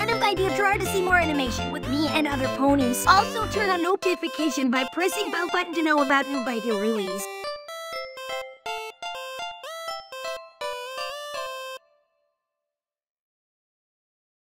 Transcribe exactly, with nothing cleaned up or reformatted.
Random Video Drawer to see more animation with me and other ponies. Also turn on notification by pressing bell button to know about new video release.